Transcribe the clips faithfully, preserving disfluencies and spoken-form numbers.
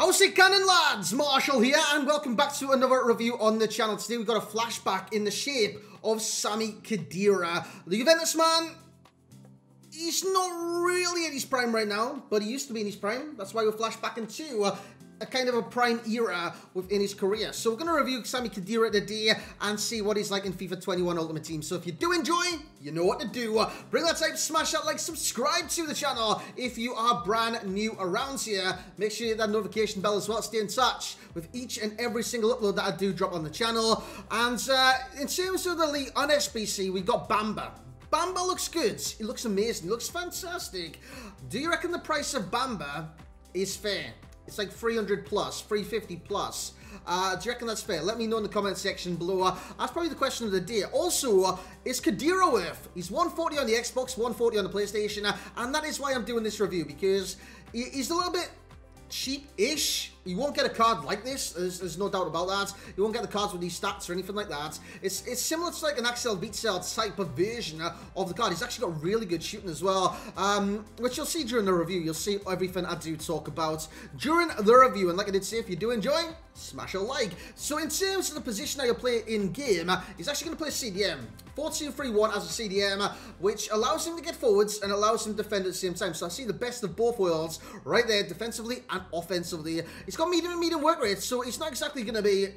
How's it cannon, lads? Marshall here, and welcome back to another review on the channel. Today we've got a flashback in the shape of Sami Khedira. The Juventus man, he's not really in his prime right now, but he used to be in his prime. That's why we're flashbacking to a kind of a prime era within his career. So we're going to review Sami Khedira today and see what he's like in FIFA twenty-one Ultimate Team. So if you do enjoy, you know what to do. Bring that type, smash that like, subscribe to the channel if you are brand new around here. Make sure you hit that notification bell as well. Stay in touch with each and every single upload that I do drop on the channel. And uh, in terms of the league on S B C, we've got Bamba. Bamba looks good. He looks amazing. He looks fantastic. Do you reckon the price of Bamba is fair? It's like three hundred plus, three fifty plus. Uh, do you reckon that's fair? Let me know in the comment section below. Uh, that's probably the question of the day. Also, uh, is Khedira worth? He's one forty on the Xbox, one forty on the PlayStation, uh, and that is why I'm doing this review, because he, he's a little bit cheap-ish. You won't get a card like this. There's, there's no doubt about that. You won't get the cards with these stats or anything like that. It's it's similar to like an Axel Beatsel type of version of the card. He's actually got really good shooting as well, um, which you'll see during the review. You'll see everything I do talk about during the review. And like I did say, if you do enjoy, smash a like. So in terms of the position that you play in game, he's actually going to play C D M. four two three one as a C D M, which allows him to get forwards and allows him to defend at the same time. So I see the best of both worlds right there, defensively and offensively. He's got medium and medium work rates, so he's not exactly going to be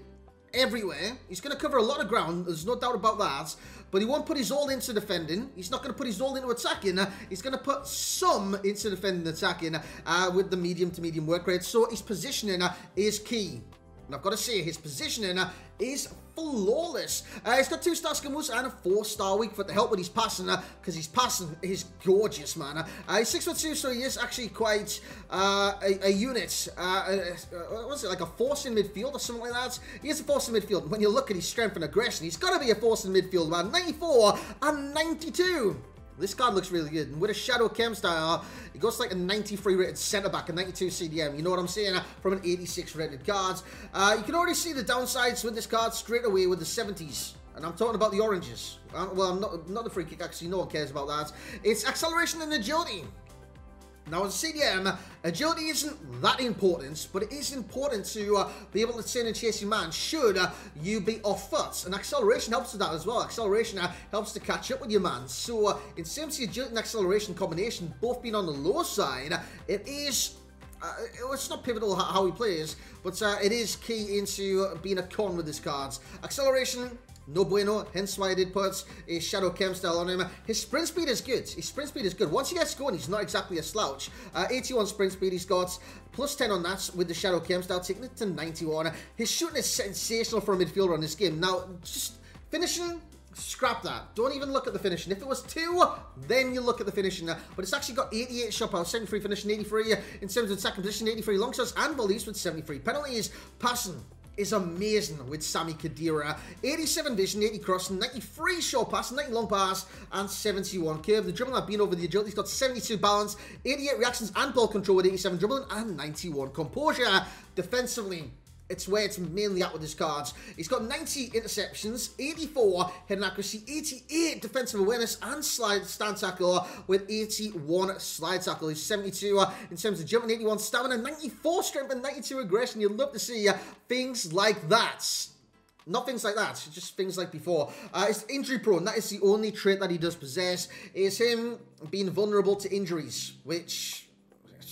everywhere. He's going to cover a lot of ground, there's no doubt about that. But he won't put his all into defending. He's not going to put his all into attacking. He's going to put some into defending and attacking uh, with the medium to medium work rate. So his positioning uh, is key. And I've got to say, his positioning uh, is flawless. Uh, he's got two star skill moves and a four star weak foot to help with his passing, because uh, his passing is gorgeous, man. Uh, he's six foot two, so he is actually quite uh, a, a unit. Uh, What's it, like a force in midfield or something like that? He is a force in midfield. When you look at his strength and aggression, he's got to be a force in midfield, man. ninety-four and ninety-two. This card looks really good. And with a Shadow Chem style, it goes like a ninety-three rated centre-back, a ninety-two C D M. You know what I'm saying? From an eighty-six rated card. Uh, you can already see the downsides with this card straight away with the seventies. And I'm talking about the oranges. Um, well, I'm not, not the free kick, actually. No one cares about that. It's acceleration and agility. Now, as a C D M, agility isn't that important, but it is important to uh, be able to turn and chase your man should uh, you be off foot. And acceleration helps with that as well. Acceleration uh, helps to catch up with your man. So, uh, in terms of agility and acceleration combination, both being on the low side, it is... Uh, it's not pivotal how he plays, but uh, it is key into being a con with his cards. Acceleration... no bueno, hence why I did put a Shadow Chem style on him. His sprint speed is good. His sprint speed is good. Once he gets going, he's not exactly a slouch. Uh, eighty-one sprint speed, he's got plus ten on that with the Shadow Chem style, taking it to ninety-one. His shooting is sensational for a midfielder on this game. Now, just finishing... scrap that. Don't even look at the finishing. If it was two, then you look at the finishing. But it's actually got eighty-eight shot power, seventy-three finishing, eighty-three in terms of second position, eighty-three long shots and volleys with seventy-three penalties. Passing is amazing with Sami Khedira. eighty-seven vision, eighty crossing, ninety-three short pass, ninety long pass, and seventy-one curve. The dribbling I've been over the agility. He's got seventy-two balance, eighty-eight reactions and ball control with eighty-seven dribbling, and ninety-one composure. Defensively, it's where it's mainly at with his cards. He's got ninety interceptions, eighty-four hidden accuracy, eighty-eight defensive awareness, and slide stand tackle with eighty-one slide tackle. He's seventy-two uh, in terms of jumping, eighty-one stamina, ninety-four strength, and ninety-two aggression. You'd love to see uh, things like that. Not things like that, just things like before. Uh, it's injury prone. That is the only trait that he does possess, is him being vulnerable to injuries, which...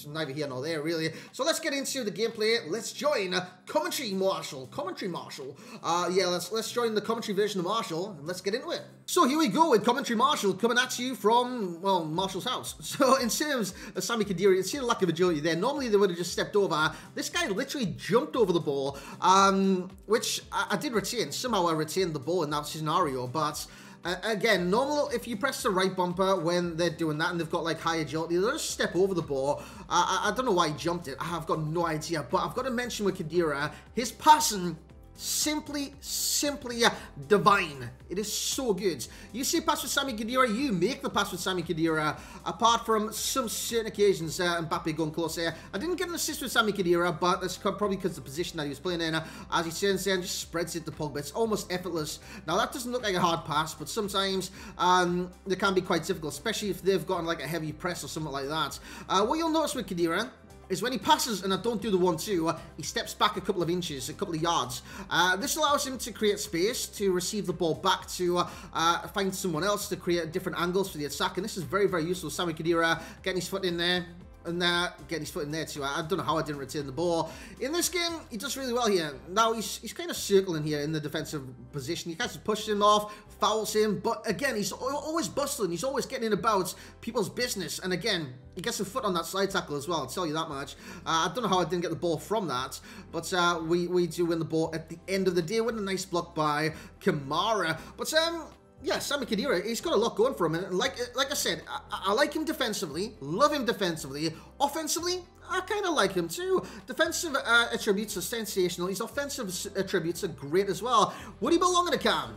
neither here nor there, really. So let's get into the gameplay. Let's join Commentary Marshall. Commentary Marshall. Uh, yeah, let's let's join the commentary version of Marshall, and let's get into it. So here we go with Commentary Marshall coming at you from, well, Marshall's house. So in terms of Sami Khedira, you see the lack of agility there. Normally they would have just stepped over. This guy literally jumped over the ball, um, which I, I did retain. Somehow I retained the ball in that scenario, but... Uh, again, normal, if you press the right bumper when they're doing that and they've got like high agility, they'll just step over the ball. Uh, I, I don't know why he jumped it. I've got no idea. But I've got to mention with Khedira, his passing... Simply, simply divine. It is so good. You see pass with Sami Khedira, you make the pass with Sami Khedira, apart from some certain occasions, uh, Mbappe going close here. I didn't get an assist with Sami Khedira, but that's probably because of the position that he was playing in. Uh, as he turns there and just spreads it to Pogba, it's almost effortless. Now, that doesn't look like a hard pass, but sometimes um, they can be quite difficult, especially if they've gotten like a heavy press or something like that. Uh, what you'll notice with Khedira is when he passes and I don't do the one two, he steps back a couple of inches, a couple of yards. Uh, this allows him to create space to receive the ball back to uh, uh, find someone else to create different angles for the attack. And this is very, very useful. Sami Khedira getting his foot in there. And uh, getting his foot in there too. I don't know how I didn't retain the ball. In this game, he does really well here. Now, he's, he's kind of circling here in the defensive position. He kind of pushes him off, fouls him. But again, he's always bustling. He's always getting about people's business. And again, he gets a foot on that side tackle as well, I'll tell you that much. Uh, I don't know how I didn't get the ball from that. But uh, we, we do win the ball at the end of the day with a nice block by Kamara. But um... yeah, Sami Khedira, he's got a lot going for him. And like like I said, I, I like him defensively, love him defensively. Offensively, I kind of like him too. Defensive uh, attributes are sensational. His offensive attributes are great as well. Would he belong in a cam?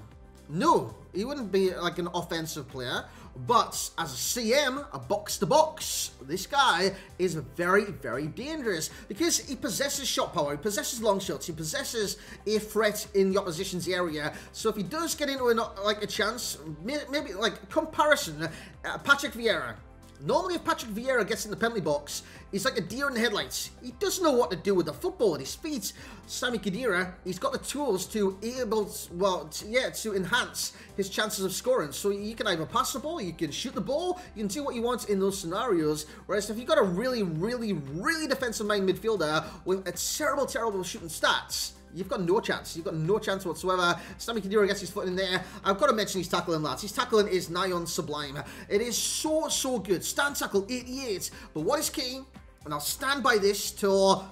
No, he wouldn't be like an offensive player. But as a C M, a box-to-box, this guy is very, very dangerous because he possesses shot power, he possesses long shots, he possesses a threat in the opposition's area. So if he does get into an, like a chance, maybe like comparison, uh, Patrick Vieira. Normally, if Patrick Vieira gets in the penalty box, he's like a deer in the headlights. He doesn't know what to do with the football at his feet. Sami Khedira, he's got the tools to able, to, well, to, yeah, to enhance his chances of scoring. So you can either pass the ball, you can shoot the ball, you can do what you want in those scenarios. Whereas if you've got a really, really, really defensive-minded midfielder with a terrible, terrible shooting stats, you've got no chance. You've got no chance whatsoever. Sami Khedira gets his foot in there. I've got to mention his tackling, lads. His tackling is nigh on sublime. It is so, so good. Stand tackle, eighty-eight. But what is key, and I'll stand by this till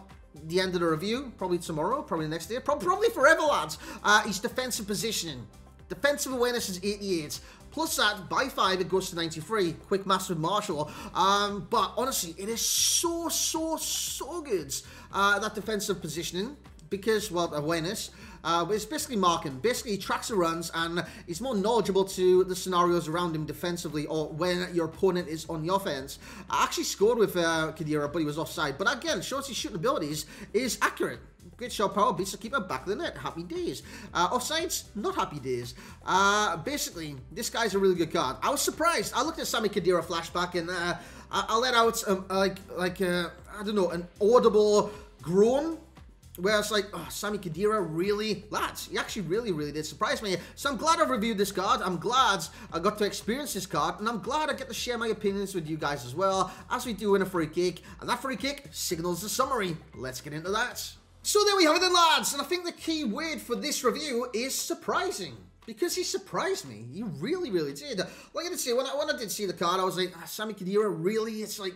the end of the review, probably tomorrow, probably next day, probably forever, lads, uh, his defensive positioning. Defensive awareness is eighty-eight. Plus that, by five, it goes to ninety-three. Quick maths with Marshall. Um, but honestly, it is so, so, so good, uh, that defensive positioning. Because, well, awareness, uh, but it's basically marking. Basically, he tracks the runs and he's more knowledgeable to the scenarios around him defensively or when your opponent is on the offense. I actually scored with uh, Khedira, but he was offside. But again, shows his shooting abilities is accurate. Great shot power, beats the keeper, back of the net. Happy days. Uh, offsides, not happy days. Uh, basically, this guy's a really good card. I was surprised. I looked at Sami Khedira flashback and uh, I, I let out, um, like, like uh, I don't know, an audible groan. Where it's like, oh, Sami Khedira really, lads, he actually really, really did surprise me. So I'm glad I've reviewed this card. I'm glad I got to experience this card. And I'm glad I get to share my opinions with you guys as well, as we do in a free kick. And that free kick signals the summary. Let's get into that. So there we have it then, lads. And I think the key word for this review is surprising. Because he surprised me. He really, really did. Like I did say, when I, when I did see the card, I was like, ah, Sami Khedira, really? It's like...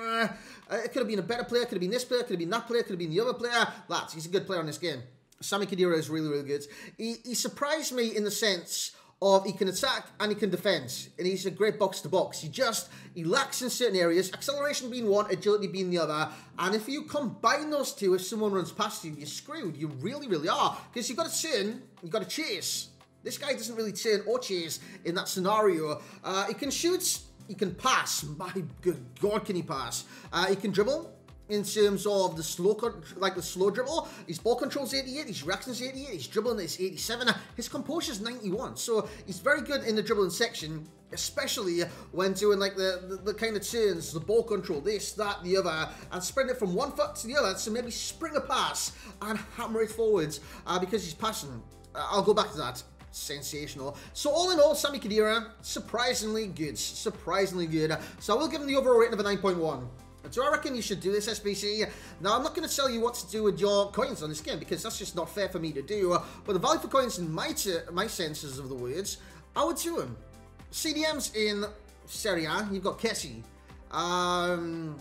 Uh, it could have been a better player, could have been this player, could have been that player, could have been the other player. Lads, he's a good player on this game. Sami Khedira is really, really good. He, he surprised me in the sense of he can attack and he can defend. And he's a great box-to-box. He just, he lacks in certain areas. Acceleration being one, agility being the other. And if you combine those two, if someone runs past you, you're screwed. You really, really are. Because you've got to turn, you've got to chase. This guy doesn't really turn or chase in that scenario. Uh, he can shoot... He can pass. My good God, can he pass? Uh, he can dribble in terms of the slow, like the slow dribble. His ball control's eighty-eight. His reaction is eighty-eight. His dribbling is eighty-seven. His composure is ninety-one. So he's very good in the dribbling section, especially when doing like the, the, the kind of turns, the ball control, this, that, the other, and spreading it from one foot to the other to maybe spring a pass and hammer it forwards uh, because he's passing. Uh, I'll go back to that. Sensational. So all in all, Sami Khedira, surprisingly good. Surprisingly good. So I will give him the overall rating of a nine point one. Do I reckon you should do this, S B C? Now, I'm not going to tell you what to do with your coins on this game, because that's just not fair for me to do. But the value for coins in my, my senses of the words, I would do them. C D Ms in Serie A, you've got Kessie. Um,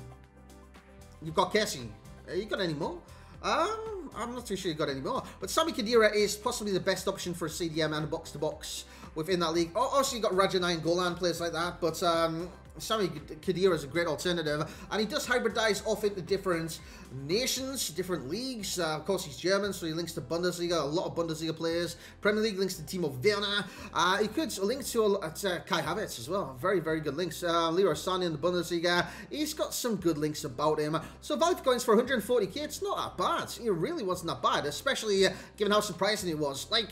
you've got Kessie. You got any more? Um, I'm not too sure you got any more. But Sami Khedira is possibly the best option for a C D M and a box-to-box within that league. Also, you've got Rajanai and Golan, players like that. But um, Sami Khedira is a great alternative. And he does hybridize off into different nations, different leagues. Uh, of course, he's German, so he links to Bundesliga. A lot of Bundesliga players. Premier League links to Timo Werner. Uh, he could link to uh, Kai Havertz as well. Very, very good links. Uh, Leroy Sane in the Bundesliga. He's got some good links about him. So value coins for one hundred forty K, it's not that bad. It really wasn't that bad, especially given how surprising it was. Like,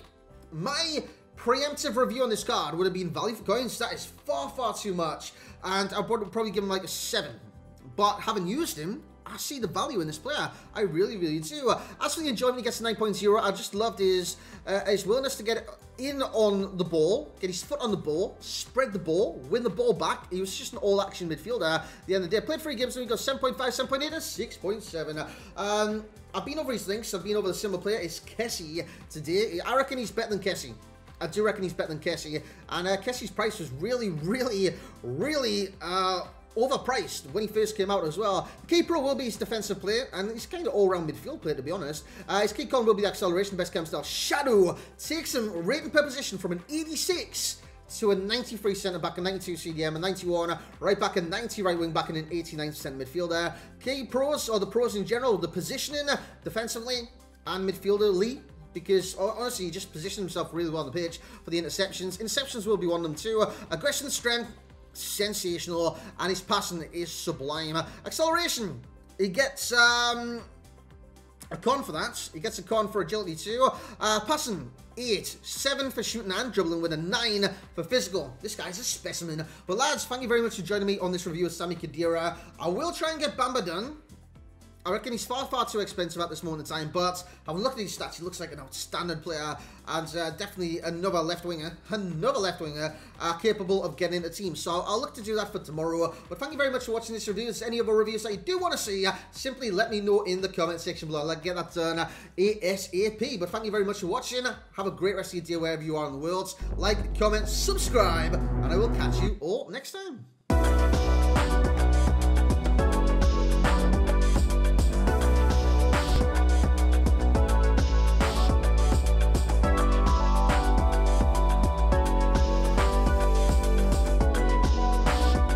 my... preemptive review on this card would have been value for coins. That is far, far too much. And I would probably give him like a seven. But having used him, I see the value in this player. I really, really do. Uh, as for the enjoyment, he gets a nine point oh. I just loved his, uh, his willingness to get in on the ball, get his foot on the ball, spread the ball, win the ball back. He was just an all-action midfielder at the end of the day. Played three games, and we got seven point five, seven point eight, and six point seven. Um, I've been over his links. I've been over the similar player. It's Kessie today. I reckon he's better than Kessie. I do reckon he's better than Kessie. And uh, Kessie's price was really, really, really... Uh, overpriced when he first came out as well. The key pro will be his defensive player, and he's kind of all-round midfield player, to be honest. Uh, his key con will be the acceleration, best chem style. Shadow takes him right in per position from an eighty-six to a ninety-three centre-back, a ninety-two C D M, a ninety-one right-back, a ninety right-wing-back, and an eighty-nine percent midfielder. Key pros, or the pros in general, the positioning defensively and midfielderly, because honestly, he just positioned himself really well on the pitch for the interceptions. Interceptions will be one of them too. Aggression, strength, sensational, and his passing is sublime. Acceleration, he gets um a con for that. He gets a con for agility too. Uh passing, eight, seven for shooting and dribbling, with a nine for physical. This guy's a specimen. But lads, thank you very much for joining me on this review of Sami Khedira. I will try and get Bamba done. I reckon he's far, far too expensive at this moment in time, but having looked at his stats, he looks like an outstanding player, and uh, definitely another left-winger, another left-winger, uh, capable of getting a team. So I'll look to do that for tomorrow. But thank you very much for watching this review. If there's any other reviews that you do want to see, uh, simply let me know in the comment section below. I'll get that done uh, ASAP. But thank you very much for watching. Have a great rest of your day wherever you are in the world. Like, comment, subscribe, and I will catch you all next time.